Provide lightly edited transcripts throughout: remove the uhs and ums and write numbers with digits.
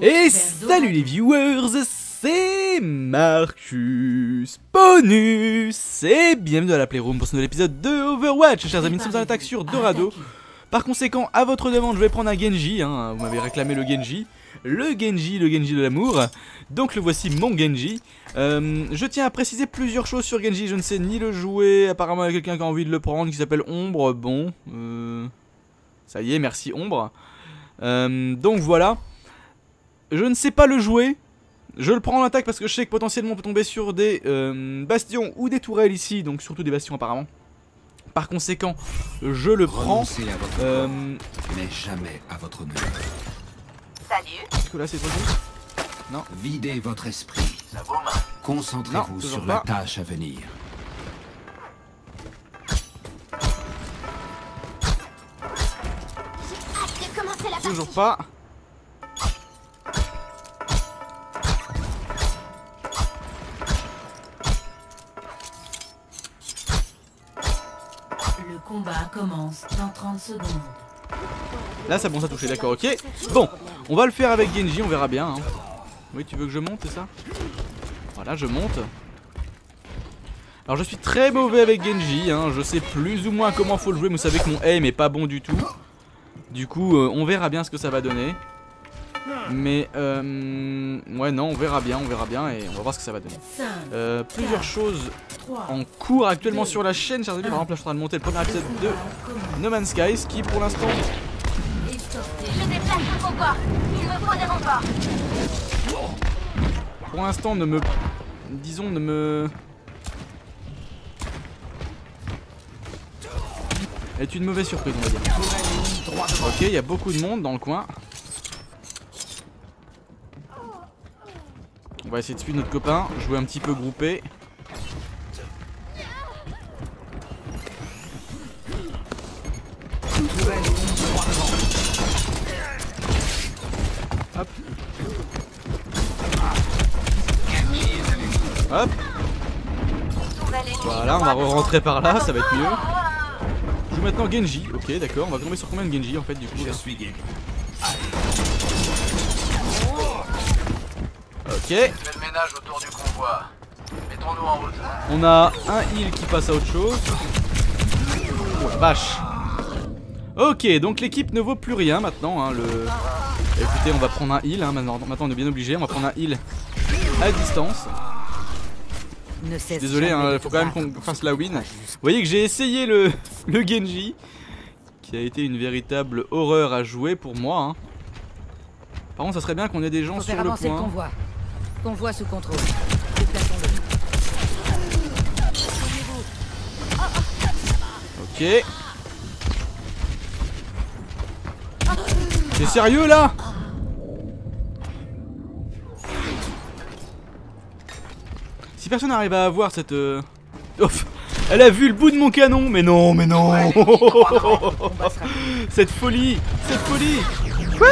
Et salut les viewers, c'est Marcus Bonus et bienvenue à la Playroom pour ce nouvel épisode de Overwatch. Chers amis, nous sommes en attaque sur Dorado. Par conséquent, à votre demande, je vais prendre un Genji, hein. Vous m'avez réclamé le Genji. Le Genji de l'amour. Donc le voici, mon Genji. Je tiens à préciser plusieurs choses sur Genji. Je ne sais ni le jouer. Apparemment, il y a quelqu'un qui a envie de le prendre, qui s'appelle Ombre. Bon, ça y est, merci Ombre. Donc voilà. Je ne sais pas le jouer. Je le prends en attaque parce que je sais que potentiellement on peut tomber sur des bastions ou des tourelles ici. Donc surtout des bastions apparemment. Par conséquent, je le prends. Mais jamais à votre honneur. Salut. Est-ce que là c'est trop bon? Non. Videz votre esprit. Concentrez-vous sur la tâche à venir. Toujours pas. Le combat commence dans 30 secondes. Là ça bon, ça touché, d'accord, ok. Bon, on va le faire avec Genji, on verra bien. Hein. Oui, tu veux que je monte, c'est ça? Voilà, je monte. Alors je suis très mauvais avec Genji, hein. Je sais plus ou moins comment faut le jouer, mais vous savez que mon aim est pas bon du tout. Du coup, on verra bien ce que ça va donner. Mais, ouais, non, on verra bien et on va voir ce que ça va donner. Plusieurs choses en cours actuellement sur la chaîne, chers amis. Par exemple, là, je suis en train de monter le premier épisode de No Man's Sky, ce qui, pour l'instant... Pour l'instant, ne me... Disons, ne me... est une mauvaise surprise, on va dire. Ok, il y a beaucoup de monde dans le coin. On va essayer de suivre notre copain, jouer un petit peu groupé. Hop. Hop. Voilà, on va re-rentrer par là, ça va être mieux. Maintenant Genji, ok, d'accord, on va tomber sur combien de Genji en fait du coup? Je suis Genji. Ok. On a un heal qui passe à autre chose. Oh la vache. Ok, donc l'équipe ne vaut plus rien maintenant, hein, écoutez, on va prendre un heal, hein, maintenant on est bien obligé, on va prendre un heal à distance. Désolé, hein, faut quand même qu'on fasse la win. Vous voyez que j'ai essayé le Genji, qui a été une véritable horreur à jouer pour moi. Hein. Par contre, ça serait bien qu'on ait des gens sur le point. Convoi sous contrôle. Ok. T'es sérieux là? Si personne n'arrive à avoir cette... Ouf. Elle a vu le bout de mon canon. Mais non, mais non. Cette folie. Cette folie. Quoi?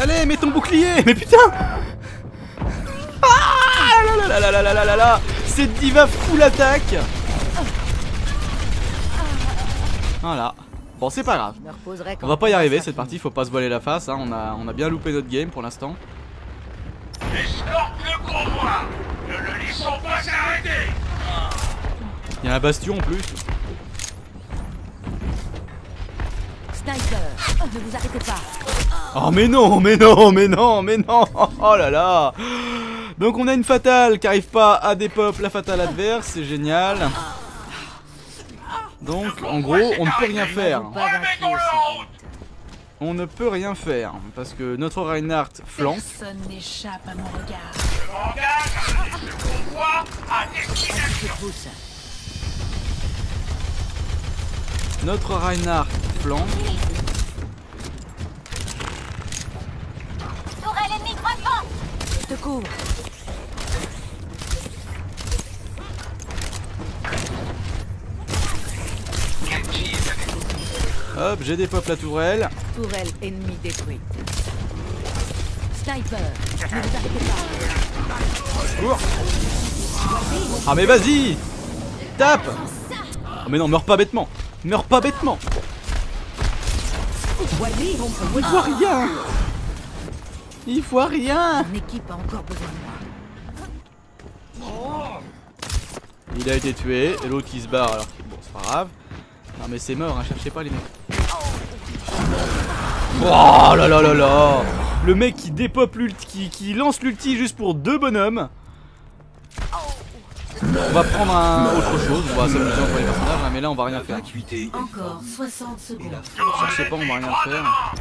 Allez, mets ton bouclier. Mais putain. Là, cette diva full attaque. Voilà. Bon, c'est pas grave. On va pas y arriver cette partie, faut pas se voiler la face, hein. On a bien loupé notre game pour l'instant. Il y a un bastion en plus. Oh mais non, mais non, mais non, mais non. Oh là là. Donc on a une fatale qui arrive pas à dépop la fatale adverse, c'est génial. Donc en gros on ne peut rien faire. On ne peut rien faire parce que notre Reinhardt flanque. Notre Reinhardt flanque. Je te couvre. Hop, j'ai dépop la tourelle. Tourelle ennemie détruite. Sniper. Ne vous arrêtez pas. Ah mais vas-y. Tape. Oh mais non, meurs pas bêtement. Meurs pas bêtement. Il voit rien. Il voit rien. Mon équipe a encore besoin de moi. Il a été tué et l'autre qui se barre alors que bon c'est pas grave. Non mais c'est mort hein, cherchez pas les mecs. Oh là là là là. Le mec qui dépop l'ulti, qui lance l'ulti juste pour deux bonhommes. On va prendre un autre chose, on va s'amuser pour les personnages, mais là on va rien faire. Encore 60 secondes. Cherchez pas, on va rien faire.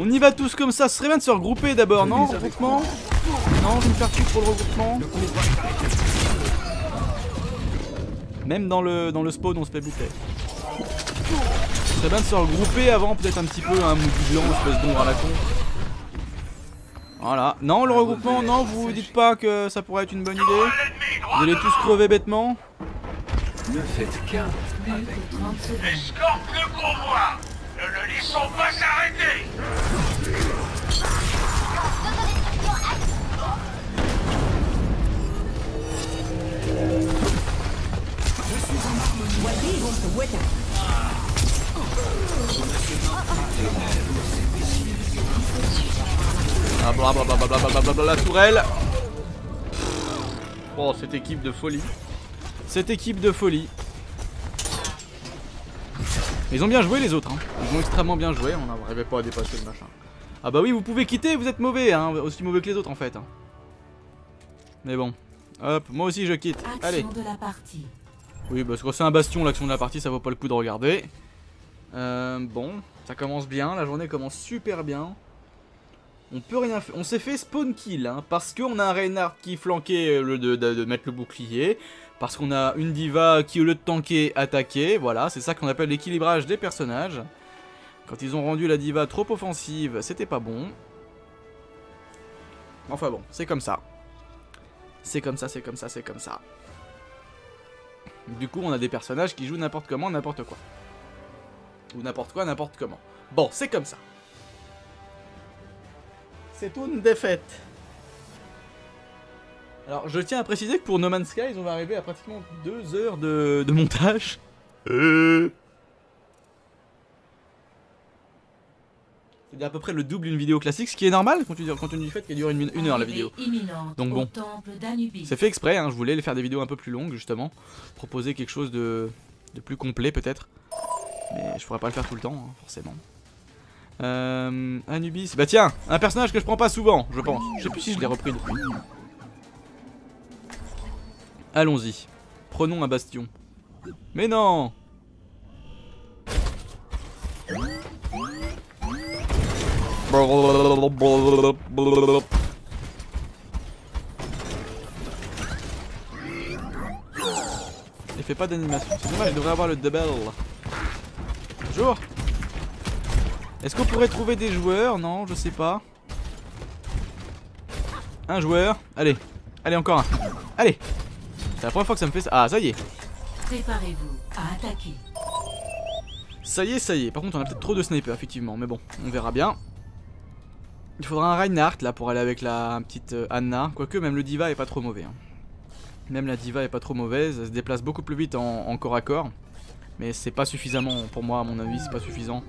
On y va tous comme ça, ce serait bien de se regrouper d'abord, non? Regroupement? Non, je vais me faire tuer pour le regroupement. Même dans le spawn on se fait bouffer. Ce serait bien de se regrouper avant, peut-être un petit peu, un mou blanc, espèce d'ombre à la con. Voilà, non le regroupement, non vous dites pas que ça pourrait être une bonne idée. Vous allez tous crever bêtement. Ne faites qu'un. Escorte le convoi. Ne le laissons pas s'arrêter. Ah blablabla la tourelle. Oh cette équipe de folie. Cette équipe de folie. Ils ont bien joué les autres hein. Ils ont extrêmement bien joué. On n'arrivait pas à dépasser le machin. Ah bah oui vous pouvez quitter, vous êtes mauvais hein. Aussi mauvais que les autres en fait hein. Mais bon. Hop moi aussi je quitte. Action. Allez de la partie. Oui parce que c'est un bastion l'action de la partie. Ça vaut pas le coup de regarder. Bon ça commence bien. La journée commence super bien. On peut rien faire. On s'est fait spawn kill hein, parce qu'on a un Reinhardt qui flanquait de mettre le bouclier. Parce qu'on a une diva qui au lieu de tanker attaquait. Voilà c'est ça qu'on appelle l'équilibrage des personnages. Quand ils ont rendu la diva trop offensive c'était pas bon. Enfin bon c'est comme ça. C'est comme ça, c'est comme ça, c'est comme ça. Du coup on a des personnages qui jouent n'importe comment, n'importe quoi. Ou n'importe quoi, n'importe comment. Bon c'est comme ça. C'est une défaite. Alors je tiens à préciser que pour No Man's Sky ils vont arriver à pratiquement 2 heures de montage. C'est à peu près le double d'une vidéo classique, ce qui est normal compte tenu du fait qu'elle dure une heure la vidéo. Donc bon, c'est fait exprès hein, je voulais faire des vidéos un peu plus longues justement. Proposer quelque chose de plus complet peut-être. Mais je pourrais pas le faire tout le temps hein, forcément. Anubis, bah tiens, un personnage que je prends pas souvent, je pense. Je sais plus si je l'ai repris depuis. Allons-y, prenons un bastion. Mais non. Il fait pas d'animation, c'est dommage, il devrait avoir le double. Bonjour. Est-ce qu'on pourrait trouver des joueurs? Non, je sais pas. Un joueur. Allez. Allez, encore un. Allez. C'est la première fois que ça me fait ça. Ah, ça y est. Préparez-vous à attaquer. Ça y est, ça y est. Par contre, on a peut-être trop de snipers, effectivement. Mais bon, on verra bien. Il faudra un Reinhardt, là, pour aller avec la petite Anna. Quoique, même le diva est pas trop mauvais. Hein. Même la diva est pas trop mauvaise. Elle se déplace beaucoup plus vite en corps à corps. Mais c'est pas suffisamment, pour moi, à mon avis, c'est pas suffisant.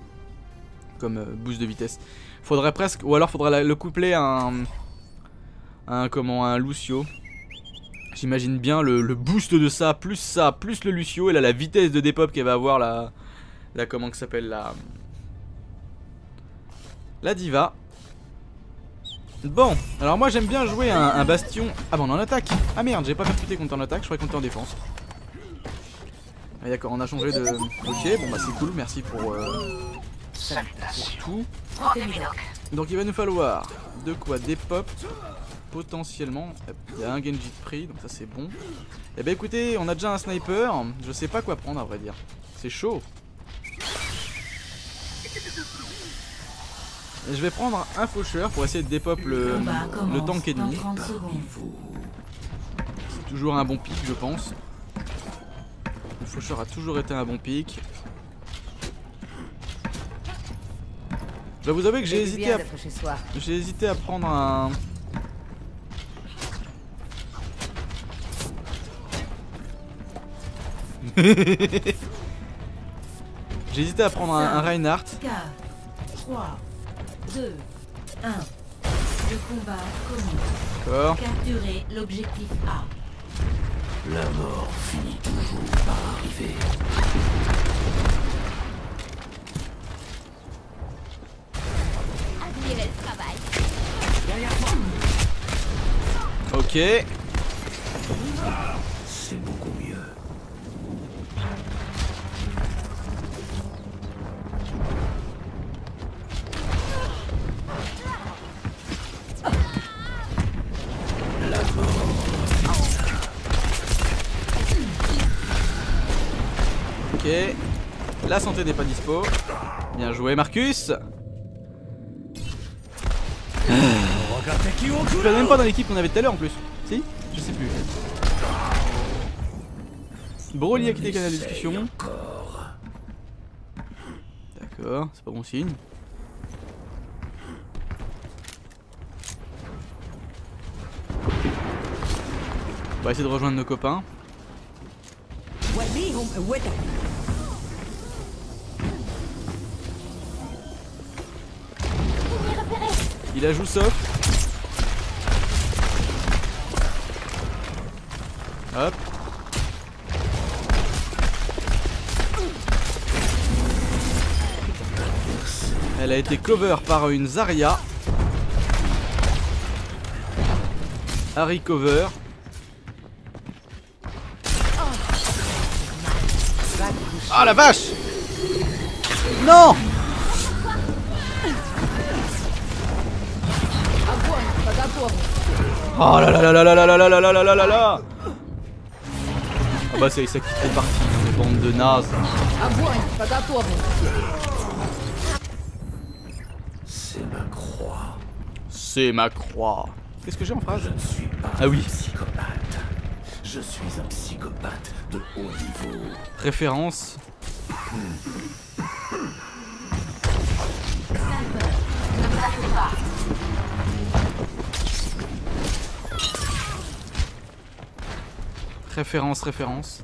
Comme boost de vitesse. Faudrait presque, ou alors faudrait le coupler à un Lucio. J'imagine bien le boost de ça, plus le Lucio. Et là la vitesse de dépop qu'elle va avoir la comment que s'appelle la diva. Bon, alors moi j'aime bien jouer un bastion. Ah bon on est en attaque. Ah merde j'ai pas percuté contre en attaque, je croyais qu'on était en défense. Ah d'accord on a changé de... Ok bon bah c'est cool, merci pour... Tout. Donc il va nous falloir de quoi des pop potentiellement. Il y a un Genji de prix donc ça c'est bon. Et bah écoutez on a déjà un sniper. Je sais pas quoi prendre à vrai dire. C'est chaud. Et je vais prendre un faucheur pour essayer de dépop le tank ennemi. C'est toujours un bon pic je pense. Le faucheur a toujours été un bon pic. Je vous avoue que j'ai hésité à... prendre un... J'ai hésité à prendre un Reinhardt. 4, 3, 2, 1. Le combat commence. Capturez l'objectif A. La mort finit toujours par arriver. Admirez le travail. Derrière moi. Ok. C'est beaucoup mieux. Okay. La santé n'est pas dispo. Bien joué Marcus. Je l'avais même pas dans l'équipe qu'on avait tout à l'heure en plus. Si? Je sais plus. Broly a quitté le canal de discussion. D'accord, c'est pas bon signe. On va essayer de rejoindre nos copains. Il a joué sauf. Hop. Elle a été cover par une Zaria. Harry cover. Ah la vache! Non! Oh là là là là là là là là là là là là. Ah bah c'est ça qui fait partie des bandes de nazes. C'est ma croix. C'est ma croix. Qu'est-ce que j'ai en phrase? Je ne suis pas un psychopathe. Je suis un psychopathe de haut niveau. Référence. Référence.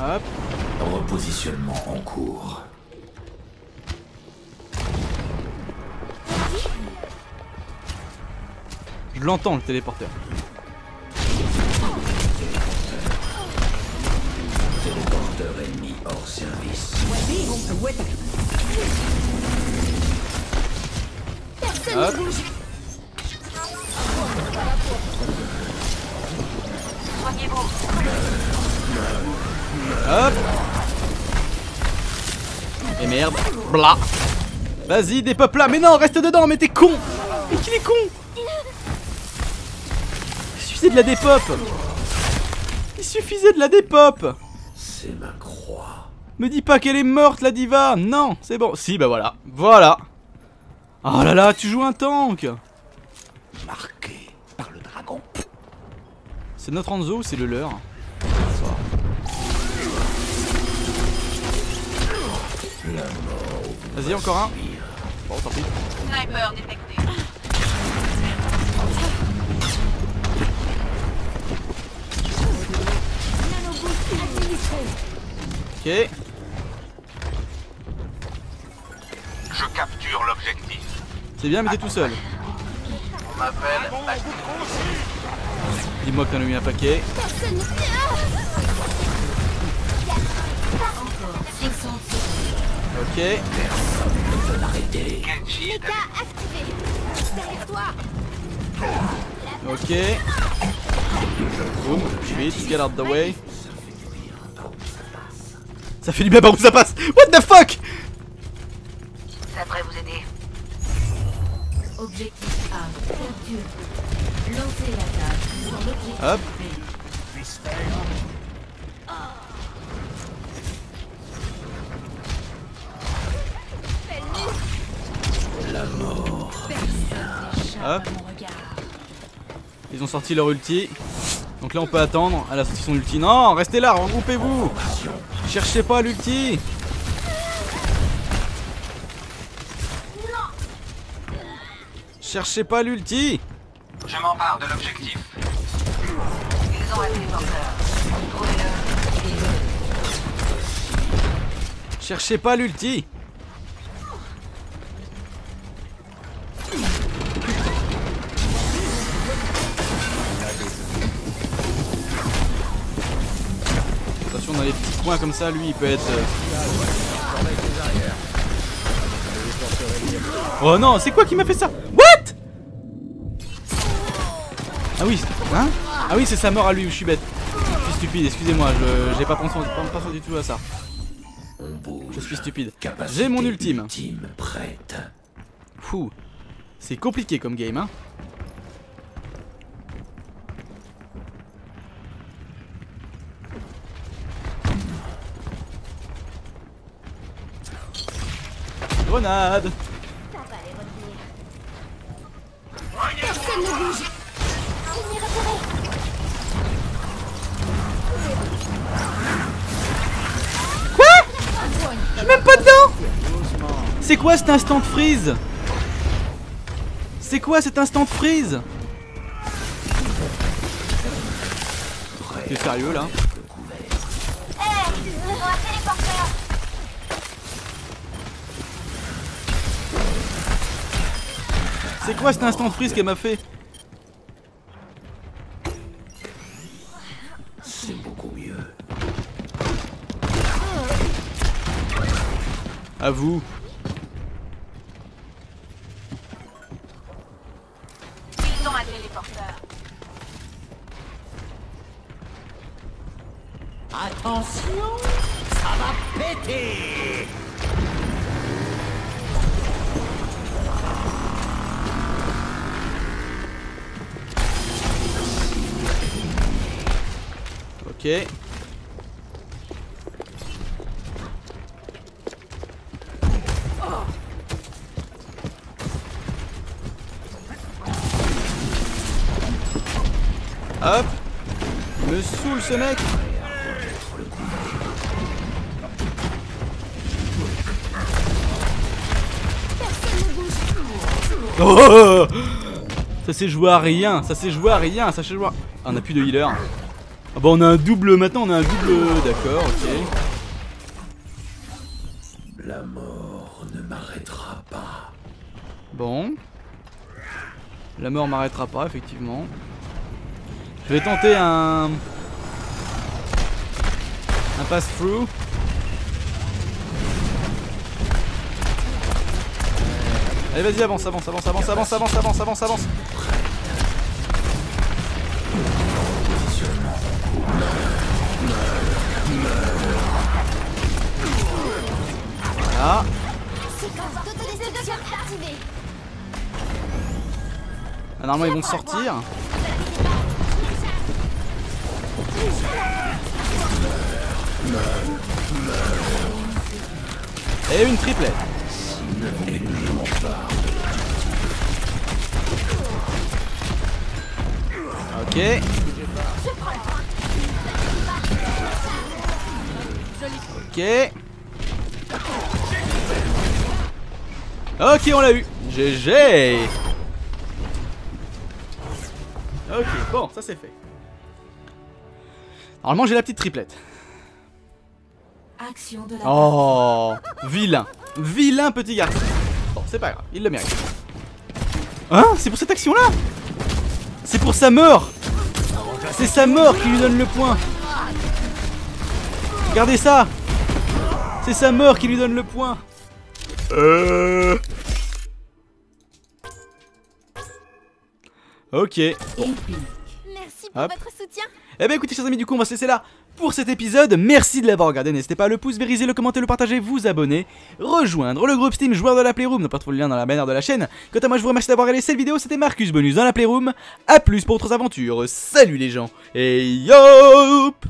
Hop. Repositionnement en cours. Je l'entends le téléporteur. Téléporteur ennemi hors service. Hop. Hop. Et merde. Bla. Vas-y, dépeuple là. Mais non, reste dedans, mais t'es con. Mais qu'il est con. Il suffisait de la dépop. C'est ma croix. Me dis pas qu'elle est morte la diva. Non, c'est bon. Si, bah voilà. Voilà. Oh là là, tu joues un tank. Marqué par le dragon. C'est notre Anzo ou c'est le leur? Vas-y, encore un. Bon, tant pis. Sniper détecté. Ok. Je capture l'objectif. C'est bien, mais t'es tout seul. On m'appelle. Dis-moi que t'en as mis un paquet. Ok. Ok. Boom. Vite, get out the way. Ça fait du bien par où ça passe. What the fuck. Ça pourrait vous aider. Objectif A. Lancez la table sur l'objectif. Hop. La mort. Hop. Ils ont sorti leur ulti. Donc là on peut attendre à la sortie de son ulti. Non, restez là, regroupez-vous. Cherchez pas l'ulti. Cherchez pas l'ulti. Je m'empare de l'objectif. Ils ont un téléporteur. Trouvez-le et... Cherchez pas l'ulti. Attention, dans les petits coins comme ça, lui il peut être... Oh non, c'est quoi qui m'a fait ça? What? Ah oui, hein? Ah oui, c'est sa mort à lui, je suis bête. Je suis stupide, excusez-moi, j'ai pas pensé du tout à ça. Je suis stupide. J'ai mon ultime. Fou. C'est compliqué comme game, hein. Grenade. Personne ne bouge. Il m'est repéré. Quoi? Je suis même pas dedans. C'est quoi cet instant de freeze? C'est quoi cet instant de freeze? T'es sérieux là? C'est quoi cet instant de freeze qu'elle m'a fait? C'est beaucoup mieux. À vous. Ils ont un téléporteur. Attention, ça va péter. Ok. Hop. Me saoule ce mec. Oh, ça s'est joué à rien. Ça s'est joué à rien. Ça s'est joué à... Ah, on a plus de healer. Ah bah on a un double maintenant, on a un double, d'accord, ok. La mort ne m'arrêtera pas. Bon. La mort m'arrêtera pas, effectivement. Je vais tenter un pass-through. Allez vas-y, avance, avance, avance, avance, avance, avance, avance, avance, avance. Ah. Ah, normalement ils vont sortir. Et une triplette. Ok. Ok. Ok, on l'a eu. GG. Ok, bon, ça c'est fait. Normalement j'ai la petite triplette. Action de la... Oh, vilain. Vilain petit garçon. Bon, c'est pas grave, il le mérite. Hein? C'est pour cette action là? C'est pour sa mort. C'est sa mort qui lui donne le point. Regardez ça. C'est sa mort qui lui donne le point. Ok. Merci pour votre soutien. Eh bien écoutez chers amis, du coup on va se laisser là pour cet épisode. Merci de l'avoir regardé, n'hésitez pas à le pouce, vériser, le commenter, le partager, vous abonner, rejoindre le groupe Steam Joueurs de la Playroom, n'importe où le lien dans la bannière de la chaîne. Quant à moi je vous remercie d'avoir regardé cette vidéo, c'était Marcus Bonus dans la Playroom. A plus pour autres aventures, salut les gens. Et yop.